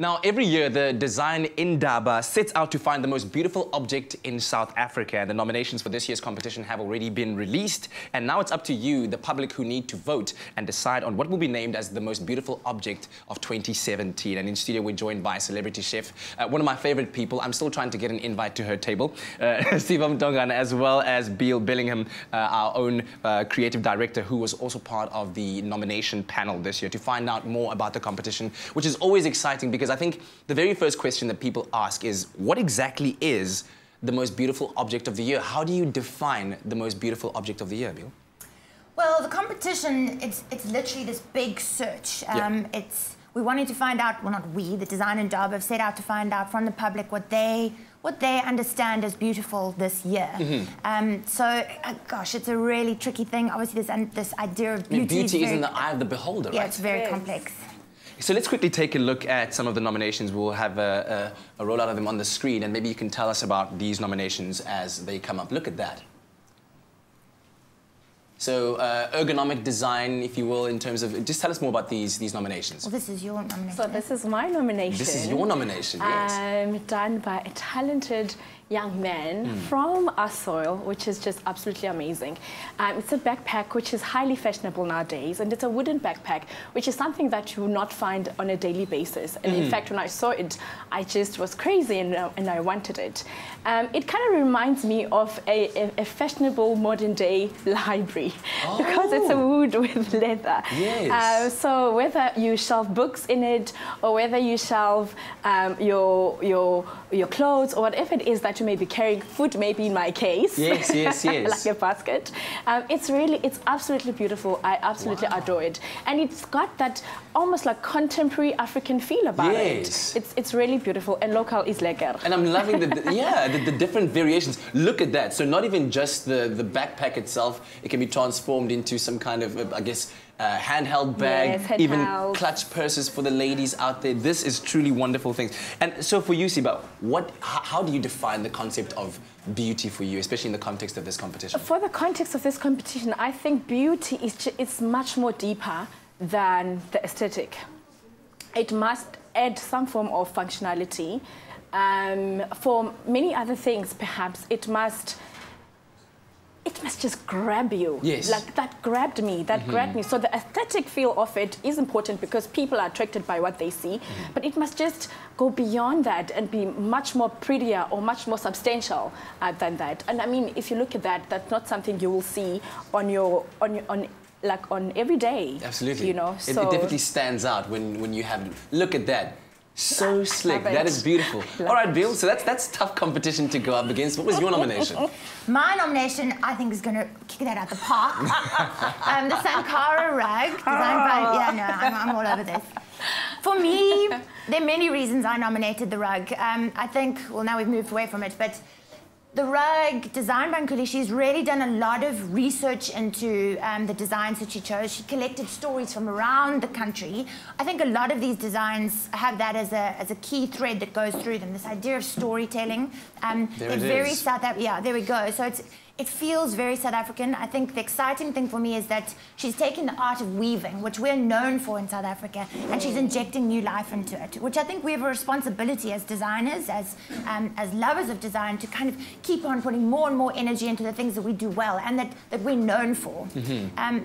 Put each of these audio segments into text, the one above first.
Now, every year, the design Indaba sets out to find the most beautiful object in South Africa. And the nominations for this year's competition have already been released. And now it's up to you, the public, who need to vote and decide on what will be named as the most beautiful object of 2017. And in studio, we're joined by a celebrity chef, one of my favorite people. I'm still trying to get an invite to her table. Steve Amtongan, as well as Beale Billingham, our own creative director, who was also part of the nomination panel this year, to find out more about the competition, which is always exciting because I think the very first question that people ask is, what exactly is the most beautiful object of the year? How do you define the most beautiful object of the year, Beale? Well, the competition, it's literally this big search. We wanted to find out, well, not we, the design Indaba have set out to find out from the public what they understand as beautiful this year. So, gosh, it's a really tricky thing. Obviously, this idea of beauty. I mean, beauty is in the eye of the beholder, right? Yeah, it's very complex. So let's quickly take a look at some of the nominations. We'll have a rollout of them on the screen, and maybe you can tell us about these nominations as they come up. Look at that. So ergonomic design, if you will, in terms of... Just tell us more about these nominations. Well, this is your nomination. So this is my nomination. This is your nomination, yes. Done by a talented young man from our soil, which is just absolutely amazing. It's a backpack which is highly fashionable nowadays, and it's a wooden backpack, which is something that you will not find on a daily basis. And in fact, when I saw it, I just was crazy and I wanted it. It kind of reminds me of a fashionable modern-day library because it's a wood with leather. So whether you shelve books in it, or whether you shelve your clothes, or whatever it is that you may be carrying, food maybe in my case. Yes, yes, yes. Like a basket. It's absolutely beautiful. I absolutely adore it. And it's got that almost like contemporary African feel about it. It's really beautiful, and local is lekker. And I'm loving the different variations. Look at that. So not even just the backpack itself, it can be transformed into some kind of, I guess, handheld bag, even clutch purses for the ladies out there. This is truly wonderful things. And so for you, Siba, how do you define the concept of beauty for you, especially in the context of this competition? For the context of this competition, I think beauty is much more deeper than the aesthetic. It must add some form of functionality. For many other things, perhaps, it must just grab you. Yes. Like that grabbed me, that grabbed me. So the aesthetic feel of it is important because people are attracted by what they see, but it must just go beyond that and be much more prettier or much more substantial than that. And I mean, if you look at that, that's not something you will see on your, on every day. Absolutely. You know, so it definitely stands out when you have, look at that. So slick. That is beautiful. All right, Beale, so that's tough competition to go up against. What was your nomination? My nomination, I think, is going to kick that out the park. The Sankara rug, designed by... Yeah, no, I'm all over this. For me, there are many reasons I nominated the rug. I think, well, now we've moved away from it, but the rug designed by Nkuli, she's really done a lot of research into the designs that she chose. She collected stories from around the country. I think a lot of these designs have that as a key thread that goes through them, this idea of storytelling. They're very South African. Yeah, there we go. So it feels very South African. I think the exciting thing for me is that she's taking the art of weaving, which we're known for in South Africa, and she's injecting new life into it, which I think we have a responsibility as designers, as lovers of design, to kind of keep on putting more and more energy into the things that we do well and that we're known for.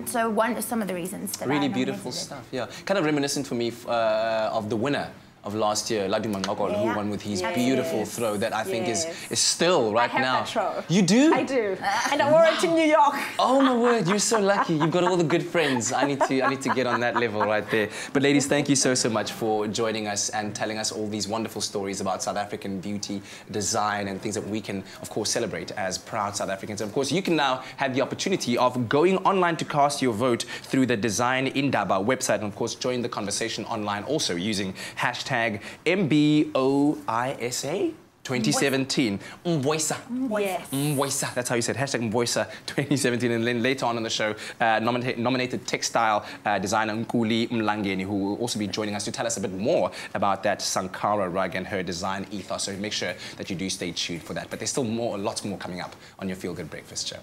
So one of some of the reasons. That really beautiful stuff, yeah. Kind of reminiscent for me of the winner of last year, Laduman Makol, who won with his beautiful throw that I think is still right now. That throw. You do? I do. And I wore it in New York. Oh my word, you're so lucky. You've got all the good friends. I need to get on that level right there. But ladies, thank you so much for joining us and telling us all these wonderful stories about South African beauty, design, and things that we can, of course, celebrate as proud South Africans. And of course, you can now have the opportunity of going online to cast your vote through the Design Indaba website, and of course, join the conversation online also using hashtag MBOISA 2017. MBOISA. MBOISA. That's how you said. Hashtag MBOISA 2017. And then later on in the show, nominated textile designer Nkuli Mlangeni, who will also be joining us to tell us a bit more about that Sankara rug and her design ethos. So make sure that you do stay tuned for that. But there's still lots more coming up on your Feel Good Breakfast show.